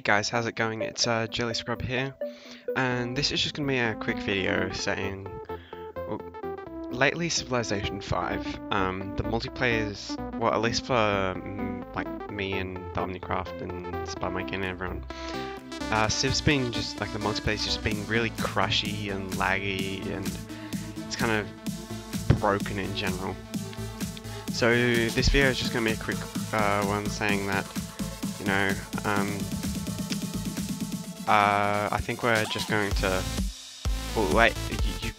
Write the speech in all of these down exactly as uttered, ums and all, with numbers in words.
Hey guys, how's it going? It's uh, Jelly Scrub here, and this is just going to be a quick video saying, well, lately Civilization five, um, the multiplayer is, well, at least for um, like me and the OmniCraft and SpiderMike and everyone, uh, Civ's been just, like the multiplayer's just been really crushy and laggy, and it's kind of broken in general. So this video is just going to be a quick uh, one saying that, you know, um, uh, I think we're just going to, well wait, you,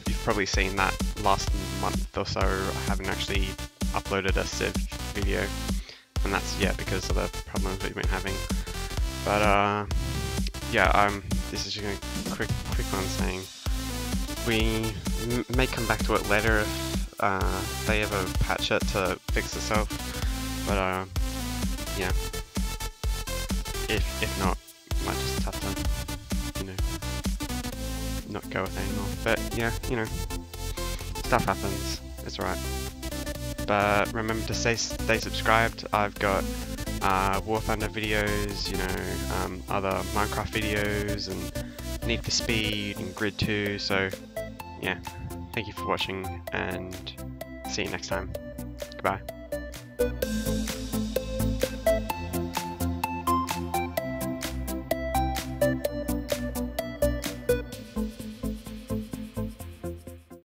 you've probably seen that last month or so, I haven't actually uploaded a Civ video, and that's, yeah, because of the problems we've been having, but uh, yeah, um, this is just a quick, quick one saying, we m may come back to it later if uh, they ever patch it to fix itself, but uh, yeah. If, if not, I might just have to, you know, not go with it anymore. But yeah, you know, stuff happens. It's alright. But remember to stay, stay subscribed. I've got uh, War Thunder videos, you know, um, other Minecraft videos, and Need for Speed, and Grid Two. So yeah, thank you for watching, and see you next time. Goodbye.